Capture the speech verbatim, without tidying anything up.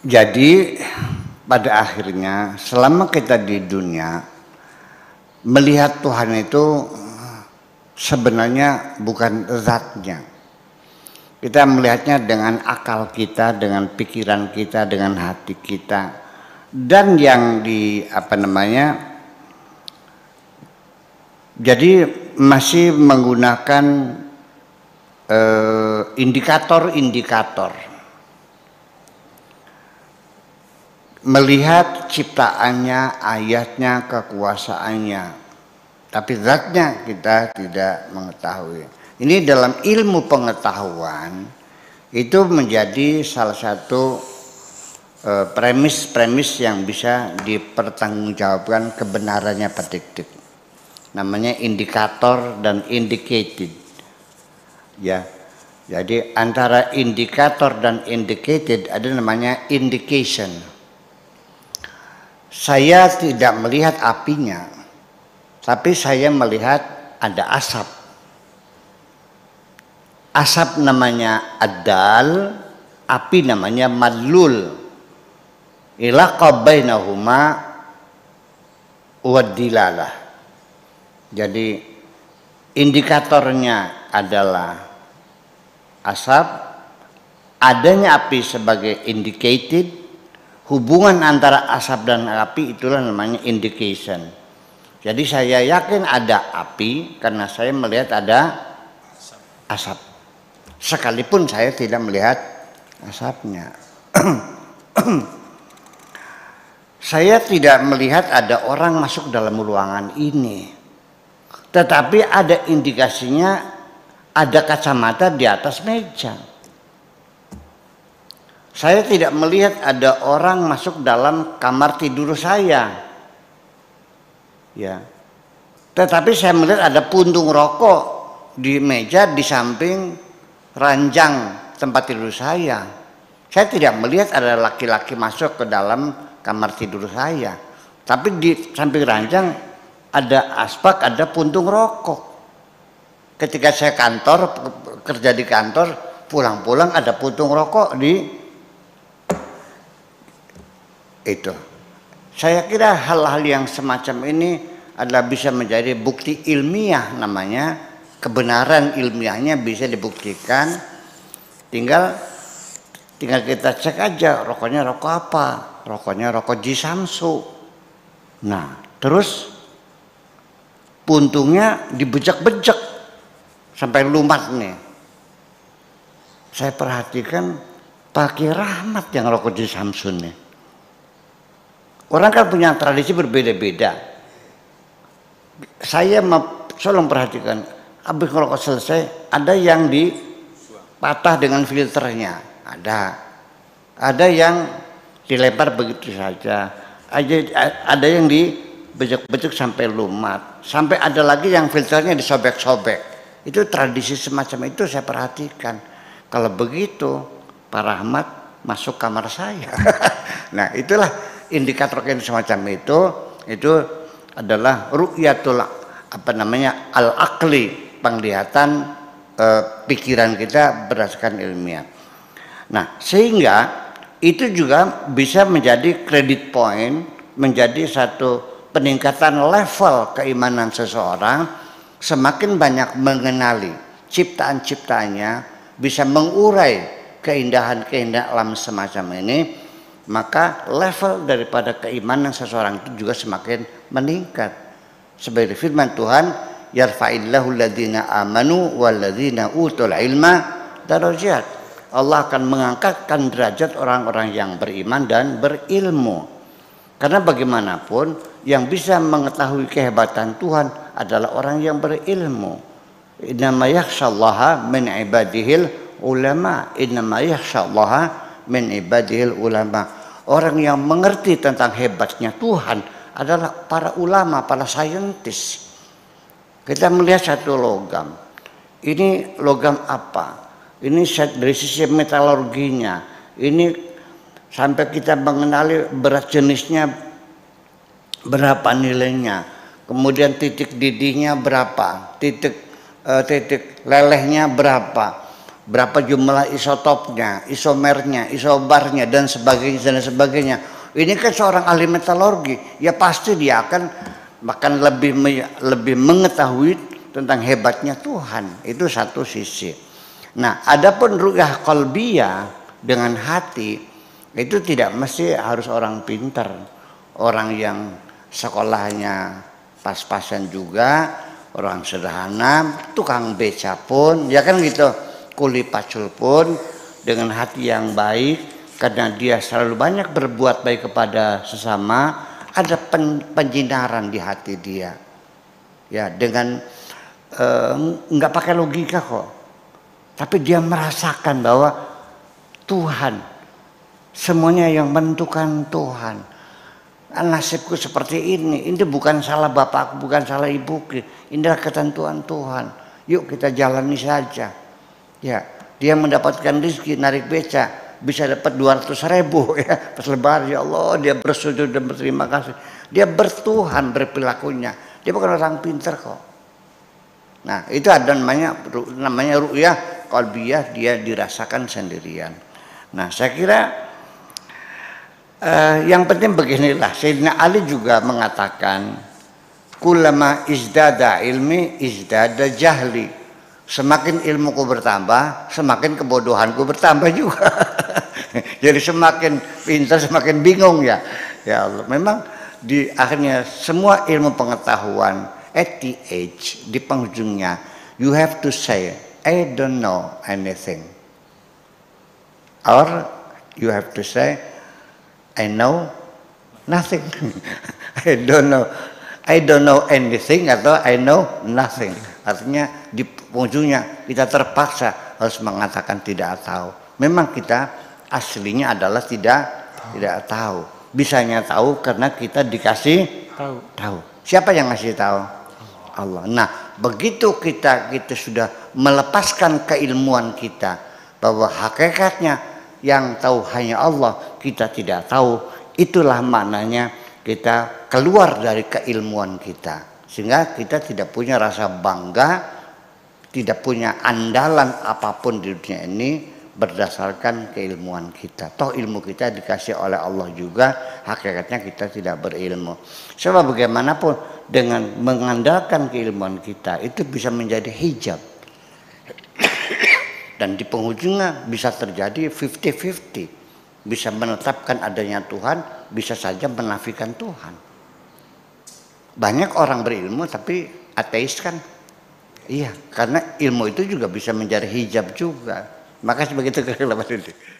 Jadi pada akhirnya selama kita di dunia melihat Tuhan itu sebenarnya bukan zatnya. Kita melihatnya dengan akal kita, dengan pikiran kita, dengan hati kita. Dan yang di apa namanya, jadi masih menggunakan indikator-indikator. Eh, Melihat ciptaannya, ayatnya, kekuasaannya, tapi zatnya kita tidak mengetahui. Ini dalam ilmu pengetahuan itu menjadi salah satu premis-premis eh, yang bisa dipertanggungjawabkan kebenarannya prediktif. Namanya indikator dan indicated. Ya, jadi antara indikator dan indicated ada namanya indication. Saya tidak melihat apinya, tapi saya melihat ada asap. Asap namanya adal, api namanya madlul. Ilaqa bainahuma wadilalah. Jadi indikatornya adalah asap, adanya api sebagai indicated. Hubungan antara asap dan api itulah namanya indication. Jadi saya yakin ada api karena saya melihat ada asap. Sekalipun saya tidak melihat asapnya. Saya tidak melihat ada orang masuk dalam ruangan ini. Tetapi ada indikasinya ada kacamata di atas meja. Saya tidak melihat ada orang masuk dalam kamar tidur saya, ya. Tetapi saya melihat ada puntung rokok di meja di samping ranjang tempat tidur saya. Saya tidak melihat ada laki-laki masuk ke dalam kamar tidur saya, tapi di samping ranjang ada asbak, ada puntung rokok. Ketika saya kantor, kerja di kantor, pulang-pulang ada puntung rokok di itu. Saya kira hal-hal yang semacam ini adalah bisa menjadi bukti ilmiah namanya. Kebenaran ilmiahnya bisa dibuktikan. Tinggal tinggal kita cek aja rokoknya rokok apa. Rokoknya rokok Ji Samsu. Nah, terus puntungnya dibejek-bejek sampai lumat nih. Saya perhatikan pakai rahmat yang rokok Ji Samsu nih. Orang kan punya tradisi berbeda-beda. Saya tolong perhatikan, habis ngerokok selesai, ada yang dipatah dengan filternya, ada, ada yang dilempar begitu saja, ada yang dibejek-bejek sampai lumat, sampai ada lagi yang filternya disobek-sobek. Itu tradisi semacam itu saya perhatikan. Kalau begitu, Pak Rahmat masuk kamar saya. Nah, itulah. Indikator semacam itu itu adalah ru'yatul apa namanya al-aqli, penglihatan e, pikiran kita berdasarkan ilmiah. Nah, sehingga itu juga bisa menjadi credit point, menjadi satu peningkatan level keimanan seseorang, semakin banyak mengenali ciptaan-ciptaannya, bisa mengurai keindahan-keindahan alam semacam ini. Maka level daripada keimanan seseorang itu juga semakin meningkat. Sebagai firman Tuhan, yarfa'illahu alladhina amanu walladhina utul ilma darajat. Allah akan mengangkatkan derajat orang-orang yang beriman dan berilmu. Karena bagaimanapun yang bisa mengetahui kehebatan Tuhan adalah orang yang berilmu. Innama yakhshallaha min ibadihil ulama. Innama yakhshallaha min ibadihil ulama. Orang yang mengerti tentang hebatnya Tuhan adalah para ulama, para saintis. Kita melihat satu logam. Ini logam apa? Ini dari sisi metalurginya. Ini sampai kita mengenali berat jenisnya, berapa nilainya. Kemudian titik didihnya berapa, titik, uh, titik lelehnya berapa. berapa jumlah isotopnya, isomernya, isobarnya, dan sebagainya, dan sebagainya. Ini kan seorang ahli metalurgi, ya pasti dia akan bahkan lebih lebih mengetahui tentang hebatnya Tuhan. Itu satu sisi. Nah, adapun ru'yah qalbiyah dengan hati itu tidak mesti harus orang pintar, orang yang sekolahnya pas-pasan juga, orang sederhana, tukang beca pun, ya kan gitu. Kuli pacul pun dengan hati yang baik, karena dia selalu banyak berbuat baik kepada sesama, ada pen, penjinaran di hati dia. Ya, dengan eh, nggak pakai logika kok, tapi dia merasakan bahwa Tuhan, semuanya yang menentukan Tuhan. Nasibku seperti ini, ini bukan salah bapakku, bukan salah ibuku, ini adalah ketentuan Tuhan. Yuk kita jalani saja. Ya, dia mendapatkan rezeki narik beca bisa dapat dua ratus ribu ya pas lebar, ya Allah, dia bersujud dan berterima kasih, dia bertuhan berperilakunya, dia bukan orang pintar kok. Nah, itu ada namanya namanya ru'yah qalbiyah, dia dirasakan sendirian. Nah, saya kira eh, yang penting beginilah, Sayyidina Ali juga mengatakan kulama izdada ilmi izdada jahli. Semakin ilmuku bertambah, semakin kebodohanku bertambah juga. Jadi semakin pintar, semakin bingung ya. Ya Allah, memang di akhirnya semua ilmu pengetahuan at the age, di penghujungnya you have to say I don't know anything, or you have to say I know nothing. I don't know, I don't know anything atau I know nothing. Artinya di ujungnya kita terpaksa harus mengatakan tidak tahu. Memang kita aslinya adalah tidak tahu. tidak tahu. Bisanya tahu karena kita dikasih tahu. Tahu. Siapa yang ngasih tahu? Allah. Nah, begitu kita kita sudah melepaskan keilmuan kita bahwa hakikatnya yang tahu hanya Allah, kita tidak tahu. Itulah maknanya kita keluar dari keilmuan kita. Sehingga kita tidak punya rasa bangga, tidak punya andalan apapun di dunia ini berdasarkan keilmuan kita. Toh ilmu kita dikasih oleh Allah juga, hakikatnya kita tidak berilmu. Sebab bagaimanapun dengan mengandalkan keilmuan kita itu bisa menjadi hijab. Dan di penghujungnya bisa terjadi fifty fifty. Bisa menetapkan adanya Tuhan, bisa saja menafikan Tuhan. Banyak orang berilmu tapi ateis kan? Iya, karena ilmu itu juga bisa menjadi hijab juga. Makasih begitu kira-kira.